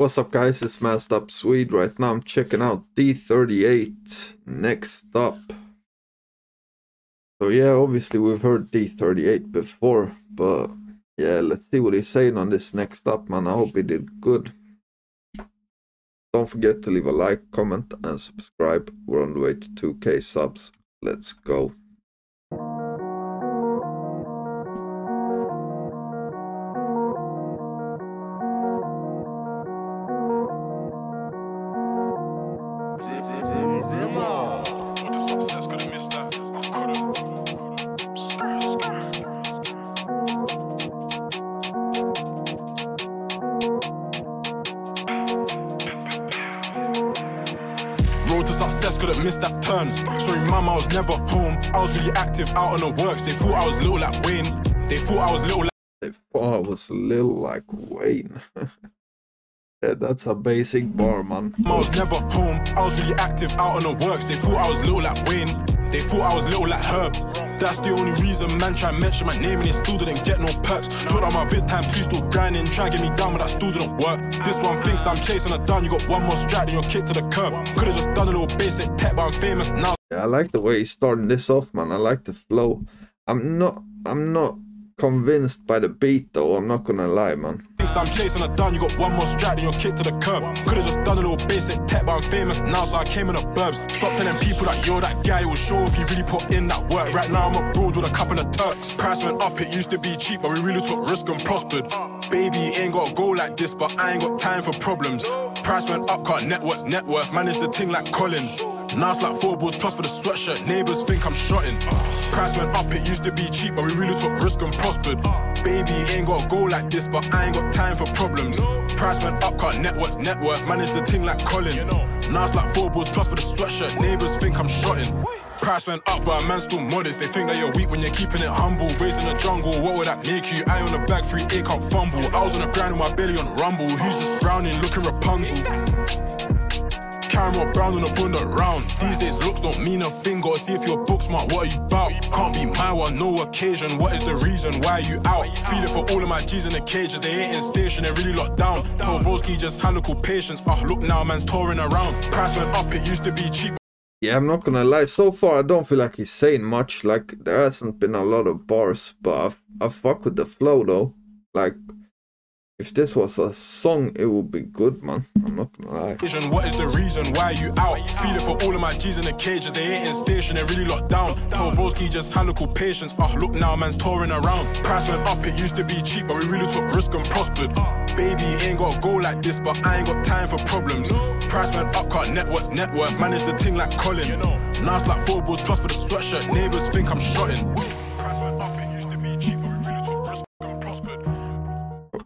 What's up guys, it's Masked Up Swede. Right now I'm checking out D38 next up. So yeah, obviously we've heard D38 before, but yeah, let's see what he's saying on this next up, man. I hope he did good. Don't forget to leave a like, comment and subscribe. We're on the way to 2K subs. Let's go. Road to success, couldn't miss that turn. Sorry mum, I was never home. I was really active out on the works. They thought I was little like Wayne. Yeah, that's a basic bar, man. I was never home. I was really active out on the works. They thought I was little like Wayne. They thought I was little like Herb. That's the only reason man tried to mention my name and it still didn't get no perks. Thought on my bit time two, still grinding, dragging me down, but that still didn't work. This one thinks that I'm chasing her down. You got one more strike and you're kicked to the curb. Could have just done a little basic tech, but I'm famous now. Yeah, I like the way he's starting this off, man. I like the flow. I'm not convinced by the beat though, I'm not gonna lie, man. I'm chasing her down, you got one more strike and you're kicked to the curb. Could have just done a little basic tech, but I'm famous now, so I came in the burbs. Stop telling people that you're that guy, you'll show if you really put in that work. Right now I'm abroad with a couple of Turks. Price went up, it used to be cheap, but we really took risk and prospered. Baby, ain't gotta go like this, but I ain't got time for problems. Price went up, cut network's net worth, manage the thing like Colin. Now it's like 4 balls plus for the sweatshirt, neighbours think I'm shotting. Price went up, it used to be cheap, but we really took risk and prospered. Baby, ain't gotta go like this, but I ain't got time for problems. Price went up, cut network's net worth, manage the thing like Colin. Now it's like 4 balls plus for the sweatshirt, neighbours think I'm shotting. Price went up, but a man's still modest. They think that you're weak when you're keeping it humble. Raised in the jungle, what would that make you? Eye on the bag, 3A can't fumble. I was on the ground with my belly on rumble. Who's this browning looking Rapunzel? Carry more brown than a bunda round. These days looks don't mean a thing. Gotta see if you're book smart, what are you about? Can't be my one, no occasion. What is the reason, why are you out? Feel it for all of my G's in the cages. They ain't in station, they really locked down. Told Bolsky just had local patience. Look now, man's touring around. Price went up, it used to be cheap. Yeah, I'm not gonna lie, so far I don't feel like he's saying much. Like, there hasn't been a lot of bars, but I fuck with the flow though. Like, if this was a song, it would be good, man. I'm not gonna lie. What is the reason, why are you out? Feel it for all of my G's in the cages. They ain't in station, they really locked down. Told Brodsky just had local patience. Look now, man's touring around. Price went up, it used to be cheap, but we really took risk and prospered. Baby, ain't gotta go like this, but I ain't got time for problems. Price went up, cut network's net worth, manage the thing like Colin. Now it's like 4 balls plus for the sweatshirt, neighbours think I'm shotting.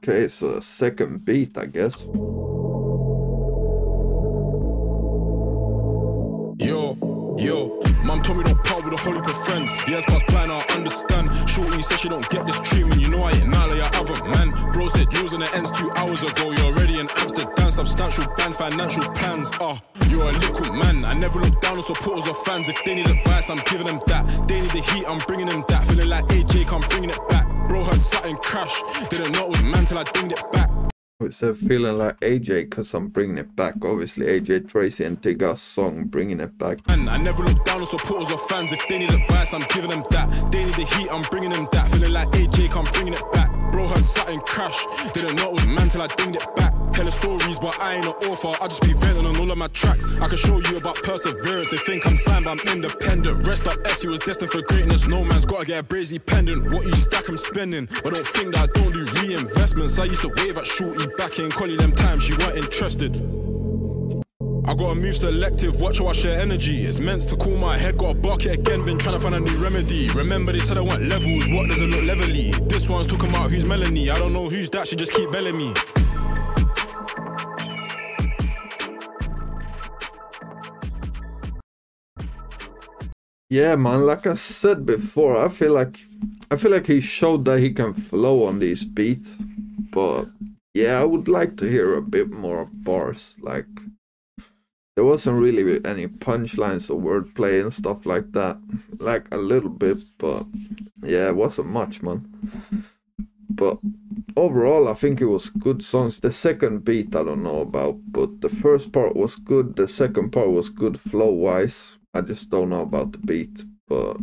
Okay, so a second beat, I guess. Yo, mum told me don't part with a whole heap of friends. Years past by now, I understand. Shorty said she don't get this treatment. You know I ain't now like I haven't, man. Bro said yours in the ends 2 hours ago. You're already in Amsterdam. Substantial bands, financial plans. You're a liquid man. I never look down on supporters or fans. If they need advice, I'm giving them that. They need the heat, I'm bringing them that. Feeling like AJ, I'm bringing it back. Bro had something crash, didn't know it was man till I dinged it back. It's a feeling like AJ, cause I'm bringing it back. Obviously AJ, Tracy and Digga's song, bringing it back. And I never look down on supporters or fans. If they need advice, I'm giving them that. They need the heat, I'm bringing them that. Feeling like AJ, I'm bringing it back. Bro had something crash, didn't know it was man till I dinged it back. Hella stories, but I ain't an author. I just be venting on all of my tracks. I can show you about perseverance. They think I'm signed, but I'm independent. Rest up S, he was destined for greatness. No man's gotta get a brazy pendant. What you stack, I'm spending. But don't think that I don't do reinvestments. I used to wave at shorty back in Collie them times. She weren't interested. I gotta move selective, watch how I share energy. It's meant to cool my head, gotta bark it again. Been trying to find a new remedy. Remember they said I want levels, what does it look levelly? This one's talking about who's Melanie. I don't know who's that, she just keep belling me. Yeah, man, like I said before, I feel like he showed that he can flow on these beats, but yeah, I would like to hear a bit more of bars. Like, there wasn't really any punchlines or wordplay and stuff like that. Like, a little bit, but yeah, it wasn't much, man. But overall I think it was good songs. The second beat I don't know about, but the first part was good, the second part was good flow wise. I just don't know about the beat, but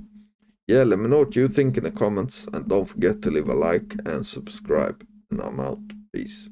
yeah, let me know what you think in the comments, and don't forget to leave a like and subscribe, and I'm out. Peace.